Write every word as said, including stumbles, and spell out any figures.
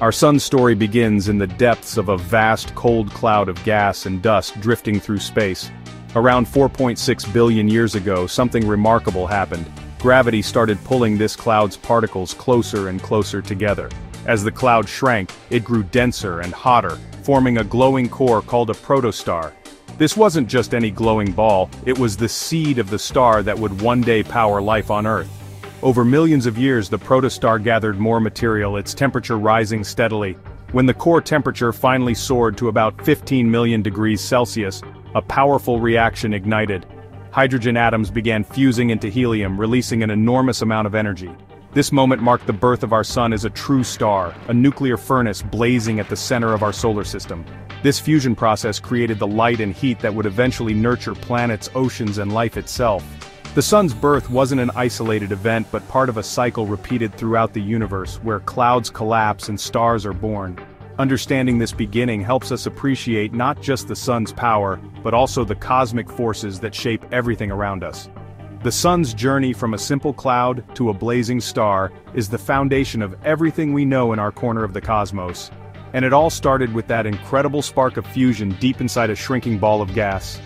Our sun's story begins in the depths of a vast cold cloud of gas and dust drifting through space. Around four point six billion years ago, something remarkable happened. Gravity started pulling this cloud's particles closer and closer together. As the cloud shrank, it grew denser and hotter, forming a glowing core called a protostar. This wasn't just any glowing ball, it was the seed of the star that would one day power life on Earth. Over millions of years, the protostar gathered more material, its temperature rising steadily. When the core temperature finally soared to about fifteen million degrees Celsius, a powerful reaction ignited. Hydrogen atoms began fusing into helium, releasing an enormous amount of energy. This moment marked the birth of our sun as a true star, a nuclear furnace blazing at the center of our solar system. This fusion process created the light and heat that would eventually nurture planets, oceans, and life itself. The sun's birth wasn't an isolated event but part of a cycle repeated throughout the universe where clouds collapse and stars are born. Understanding this beginning helps us appreciate not just the sun's power, but also the cosmic forces that shape everything around us. The sun's journey from a simple cloud to a blazing star is the foundation of everything we know in our corner of the cosmos. And it all started with that incredible spark of fusion deep inside a shrinking ball of gas.